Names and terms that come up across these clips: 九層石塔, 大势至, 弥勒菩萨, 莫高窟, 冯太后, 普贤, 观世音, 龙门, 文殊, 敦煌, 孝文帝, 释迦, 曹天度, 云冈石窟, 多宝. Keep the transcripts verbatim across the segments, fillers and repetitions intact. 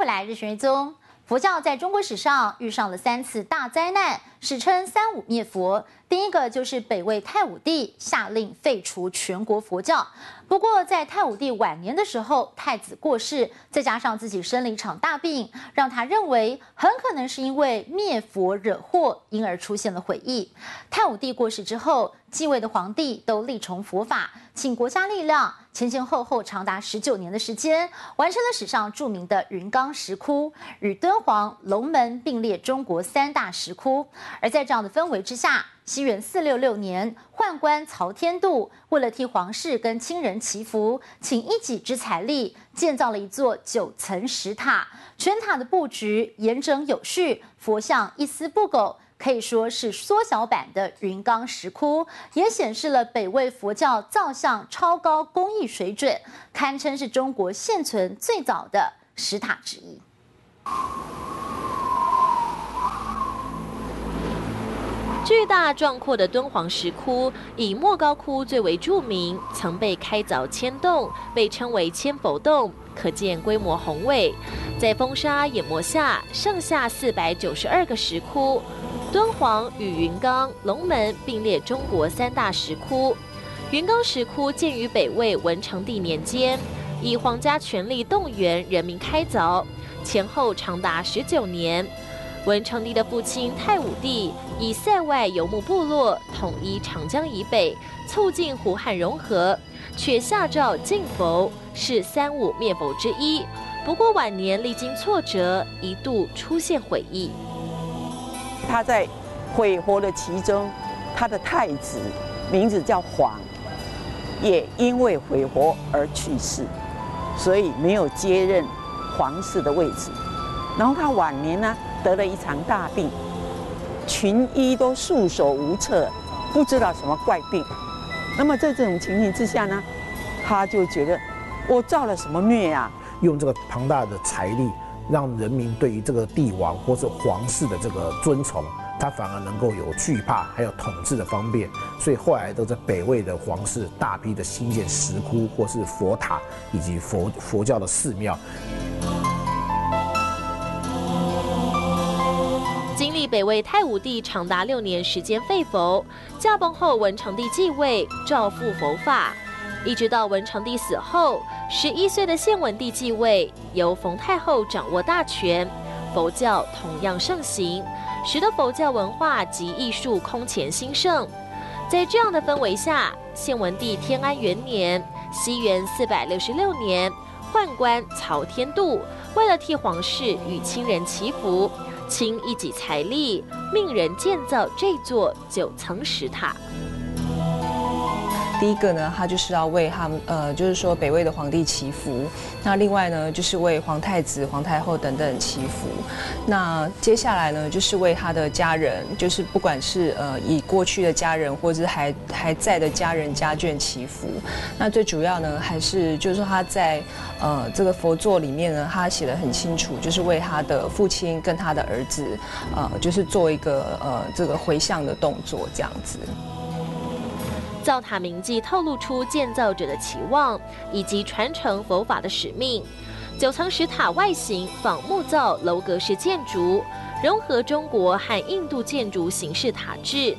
回来，日讯追踪。佛教在中国史上遇上了三次大灾难，史称三武灭佛。第一个就是北魏太武帝下令废除全国佛教。不过，在太武帝晚年的时候，太子过世，再加上自己生了一场大病，让他认为很可能是因为灭佛惹祸，因而出现了悔意。太武帝过世之后，继位的皇帝都力崇佛法，请国家力量，前前后后长达十九年的时间，完成了史上著名的云冈石窟，与敦煌、龙门并列中国三大石窟。而在这样的氛围之下，西元四六六年，宦官曹天度为了替皇室跟亲人祈福，请一己之财力建造了一座九层石塔，全塔的布局严整有序，佛像一丝不苟，可以说是缩小版的云冈石窟，也显示了北魏佛教造像超高工艺水准，堪称是中国现存最早的石塔之一。巨大壮阔的敦煌石窟以莫高窟最为著名，曾被开凿千洞，被称为千佛洞，可见规模宏伟。在风沙淹没下，剩下四百九十二个石窟，敦煌与云冈、龙门并列中国三大石窟。云冈石窟建于北魏文成帝年间，以皇家权力动员人民开凿，前后长达十九年。文成帝的父亲太武帝以塞外游牧部落统一长江以北，促进胡汉融合，却下诏禁佛，是三武灭佛之一。不过晚年历经挫折，一度出现悔意。他在悔佛的其中，他的太子名字叫晃，也因为悔佛而去世，所以没有接任皇室的位置。然后他晚年呢，得了一场大病，群医都束手无策，不知道什么怪病。那么在这种情形之下呢，他就觉得我造了什么孽啊！用这个庞大的财力，让人民对于这个帝王或是皇室的这个尊崇，他反而能够有惧怕，还有统治的方便。所以后来都在北魏的皇室大批的兴建石窟或是佛塔，以及佛佛教的寺庙。经历北魏太武帝长达六年时间废佛，驾崩后文成帝继位，诏复佛法，一直到文成帝死后，十一岁的献文帝继位，由冯太后掌握大权，佛教同样盛行，使得佛教文化及艺术空前兴盛。在这样的氛围下，献文帝天安元年（西元四百六十六年），宦官曹天度为了替皇室与亲人祈福，倾一己财力，命人建造这座九层石塔。第一个呢，他就是要为他们，呃，就是说北魏的皇帝祈福。那另外呢，就是为皇太子、皇太后等等祈福。那接下来呢，就是为他的家人，就是不管是呃已过去的家人，或者是还还在的家人家眷祈福。那最主要呢，还是就是说他在呃这个佛作里面呢，他写得很清楚，就是为他的父亲跟他的儿子，呃，就是做一个呃这个回向的动作，这样子。造塔铭记透露出建造者的期望以及传承佛法的使命。九层石塔外形仿木造楼阁式建筑，融合中国和印度建筑形式塔制。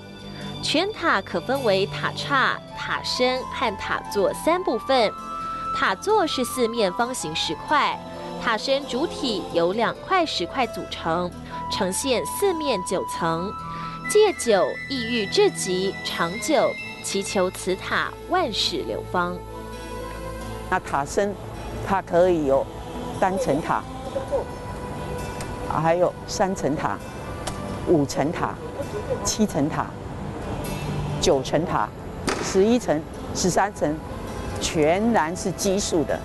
全塔可分为塔刹、塔身和塔座三部分。塔座是四面方形石块，塔身主体由两块石块组成，呈现四面九层。戒酒意欲至极，长久。祈求此塔万世流芳。那塔身，它可以有单层塔，还有三层塔、五层塔、七层塔、九层塔、十一层、十三层，全然是奇数的。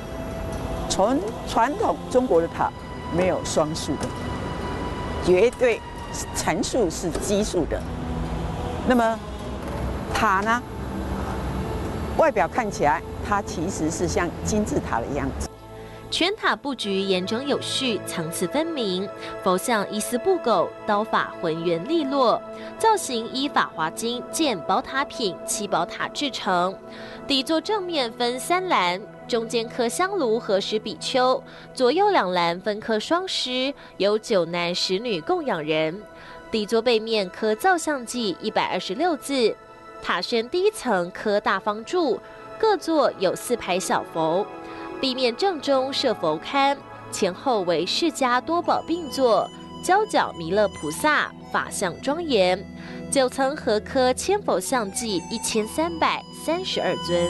从传统中国的塔没有双数的，绝对层数是奇数的。那么。塔呢，外表看起来它其实是像金字塔的样子。全塔布局严整有序，层次分明，佛像一丝不苟，刀法浑圆利落，造型依《法华经》建宝塔品七宝塔制成。底座正面分三栏，中间刻香炉和十比丘，左右两栏分刻双狮，有九男十女供养人。底座背面刻造像记一百二十六字，塔身第一层刻大方柱，各座有四排小佛。壁面正中设佛龛，前后为释迦多宝并坐，交角弥勒菩萨法相庄严。九层合刻千佛像记一千三百三十二尊。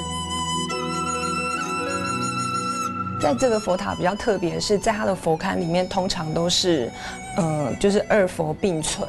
在这个佛塔比较特别，是在它的佛龛里面，通常都是，呃，就是二佛并存。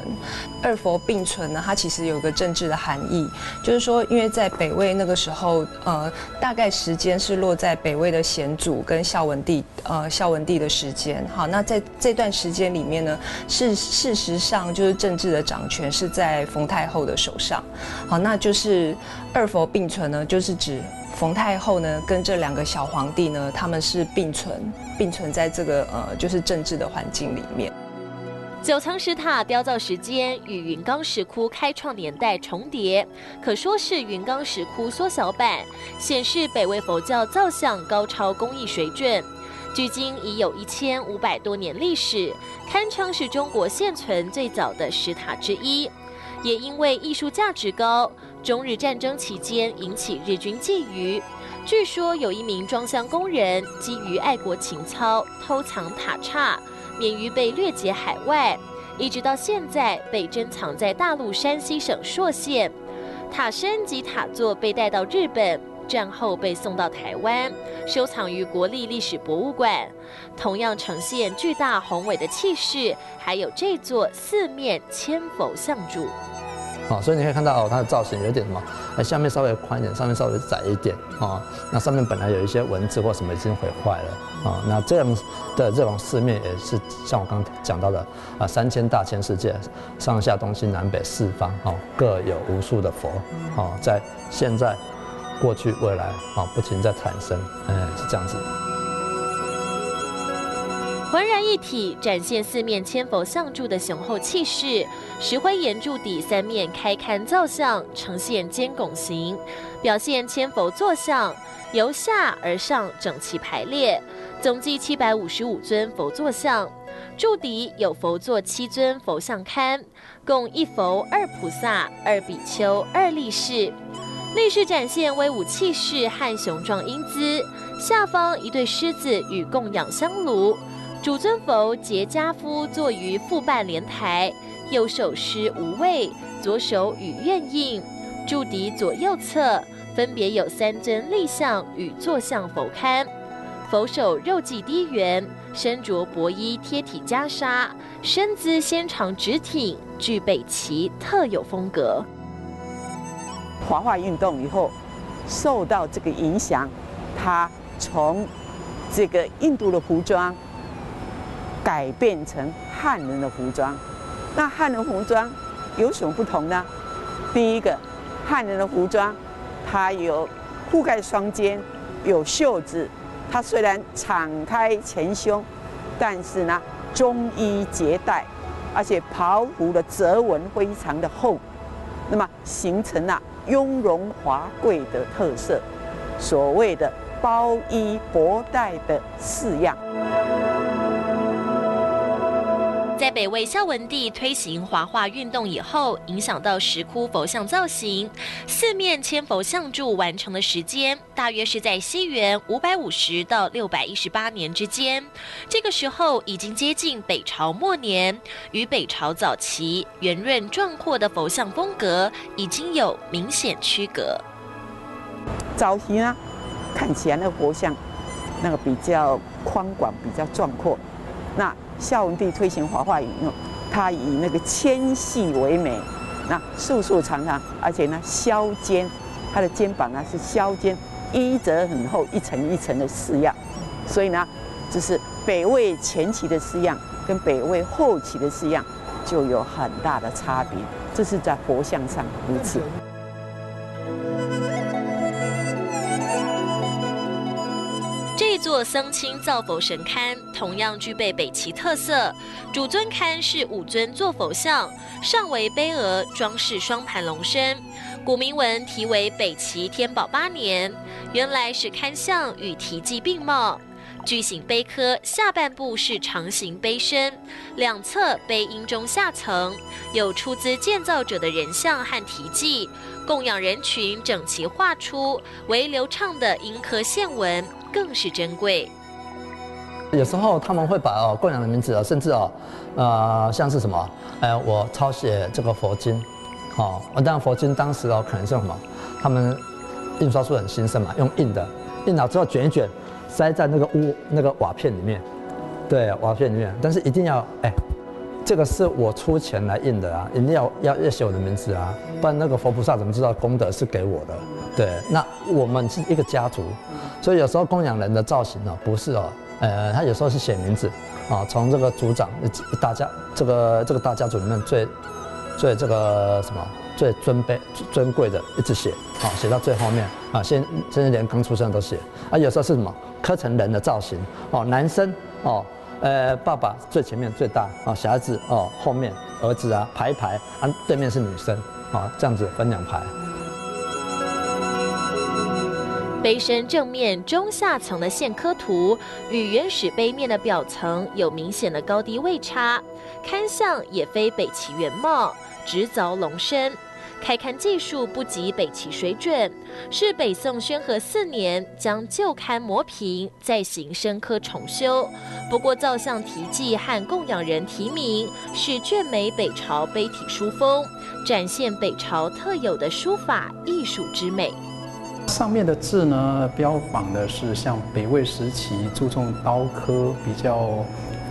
二佛并存呢，它其实有个政治的含义，就是说，因为在北魏那个时候，呃，大概时间是落在北魏的显祖跟孝文帝，呃，孝文帝的时间。好，那在这段时间里面呢，是事实上就是政治的掌权是在冯太后的手上。好，那就是二佛并存呢，就是指。 冯太后呢，跟这两个小皇帝呢，他们是并存，并存在这个呃，就是政治的环境里面。九层石塔雕造时间与云冈石窟开创年代重叠，可说是云冈石窟缩小版，显示北魏佛教造像高超工艺水准。距今已有一千五百多年历史，堪称是中国现存最早的石塔之一。也因为艺术价值高。 中日战争期间引起日军觊觎，据说有一名装箱工人基于爱国情操偷藏塔刹，免于被掠劫海外，一直到现在被珍藏在大陆山西省朔县。塔身及塔座被带到日本，战后被送到台湾，收藏于国立历史博物馆，同样呈现巨大宏伟的气势，还有这座四面千佛像柱。 哦，所以你可以看到哦，它的造型有点什么，哎，下面稍微宽一点，上面稍微窄一点哦。那上面本来有一些文字或什么已经毁坏了哦。那这样的这种四面也是像我刚刚讲到的啊，三千大千世界，上下东西南北四方哦，各有无数的佛哦，在现在、过去、未来哦，不停在产生，哎，是这样子。 浑然一体，展现四面千佛像柱的雄厚气势。石灰岩柱底三面开龛造像，呈现尖拱形，表现千佛坐像，由下而上整齐排列，总计七百五十五尊佛坐像。柱底有佛座七尊佛像龛，共一佛、二菩萨、二比丘、二力士。力士展现威武气势和雄壮英姿。下方一对狮子与供养香炉。 主尊佛杰迦夫坐于复半莲台，右手施无畏，左手与愿印。柱底左右侧分别有三尊立像与坐像佛龛，佛手肉髻低圆，身着薄衣贴体袈裟，身姿纤长直挺，具备其特有风格。华化运动以后，受到这个影响，他从这个印度的服装。 改变成汉人的服装，那汉人服装有什么不同呢？第一个，汉人的服装，它有覆盖双肩，有袖子，它虽然敞开前胸，但是呢，中衣结带，而且袍服的折纹非常的厚，那么形成了雍容华贵的特色，所谓的包衣博带的式样。 在北魏孝文帝推行华化运动以后，影响到石窟佛像造型，四面千佛像柱完成的时间大约是在西元五百五十到六百一十八年之间。这个时候已经接近北朝末年，与北朝早期圆润壮阔的佛像风格已经有明显区隔。早期呢，看起来那个佛像，那个比较宽广，比较壮阔，那。 孝文帝推行华化运动，他以那个纤细为美，那瘦瘦长长，而且呢削肩，他的肩膀呢是削肩，衣褶很厚，一层一层的式样，所以呢，就是北魏前期的式样跟北魏后期的式样就有很大的差别，这是在佛像上如此。 座僧亲造佛神龛同样具备北齐特色，主尊龛是五尊坐佛像，上为杯额，装饰双盘龙身；古铭文题为北齐天宝八年，原来是龛像与题记并茂。巨型碑科下半部是长形碑身，两侧碑阴中下层有出资建造者的人像和题记，供养人群整齐画出，为流畅的阴刻线纹更是珍贵。 有时候他们会把哦供养的名字啊，甚至哦，呃，像是什么，哎、呃，我抄写这个佛经，哦，当然佛经当时哦可能是什么，他们印刷术很兴盛嘛，用印的，印好之后卷一卷，塞在那个屋那个瓦片里面，对，瓦片里面，但是一定要哎，这个是我出钱来印的啊，一定要要要写我的名字啊，不然那个佛菩萨怎么知道功德是给我的？对，那我们是一个家族，所以有时候供养人的造型呢、哦，不是哦。 呃，他有时候是写名字，啊，从这个族长大家这个这个大家族里面最最这个什么最尊卑尊贵的一直写，啊，写到最后面啊，先甚至连刚出生都写。啊，有时候是什么刻成人的造型，哦，男生哦，呃，爸爸最前面最大啊，小孩子哦后面儿子啊排一排啊，对面是女生啊，这样子分两排。 碑身正面中下层的线刻图与原始碑面的表层有明显的高低位差，龛像也非北齐原貌，直凿龙身，开龛技术不及北齐水准，是北宋宣和四年将旧龛磨平，再行深刻重修。不过造像题记和供养人题名是卷美北朝碑体书风，展现北朝特有的书法艺术之美。 上面的字呢，标榜的是像北魏时期注重刀刻，比较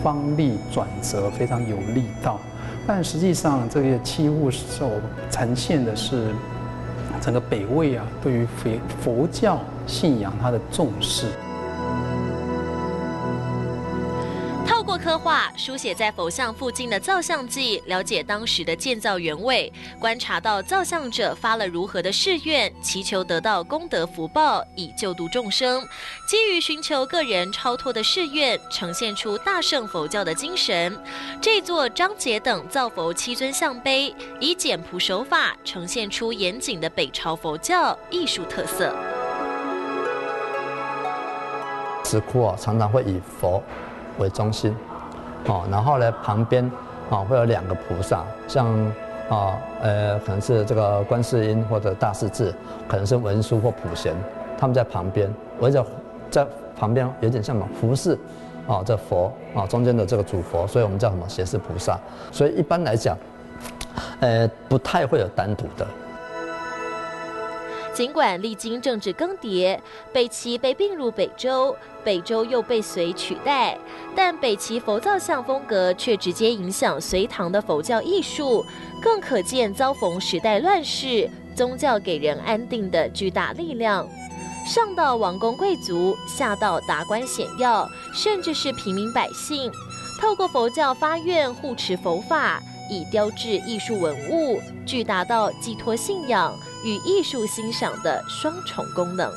锋利转折，非常有力道。但实际上，这些器物所呈现的是整个北魏啊，对于佛佛教信仰它的重视。 刻画书写在佛像附近的造像记，了解当时的建造原委，观察到造像者发了如何的誓愿，祈求得到功德福报以救度众生。基于寻求个人超脱的誓愿，呈现出大乘佛教的精神。这座张杰等造佛七尊像碑，以简朴手法呈现出严谨的北朝佛教艺术特色。石窟啊，常常会以佛为中心。 哦，然后呢，旁边啊、哦、会有两个菩萨，像啊、哦、呃，可能是这个观世音或者大势至，可能是文殊或普贤，他们在旁边围着，在旁边有点像什么服侍啊、哦、这佛啊、哦、中间的这个主佛，所以我们叫什么胁侍菩萨。所以一般来讲，呃，不太会有单独的。 尽管历经政治更迭，北齐被并入北周，北周又被隋取代，但北齐佛造像风格却直接影响隋唐的佛教艺术，更可见遭逢时代乱世，宗教给人安定的巨大力量。上到王公贵族，下到达官显要，甚至是平民百姓，透过佛教发愿护持佛法。 以雕制艺术文物，具达到寄托信仰与艺术欣赏的双重功能。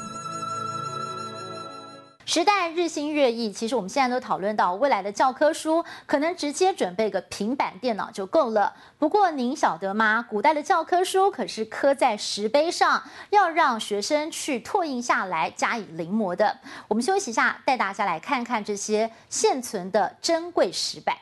时代日新月异，其实我们现在都讨论到未来的教科书，可能直接准备个平板电脑就够了。不过您晓得吗？古代的教科书可是刻在石碑上，要让学生去拓印下来加以临摹的。我们休息一下，带大家来看看这些现存的珍贵石板。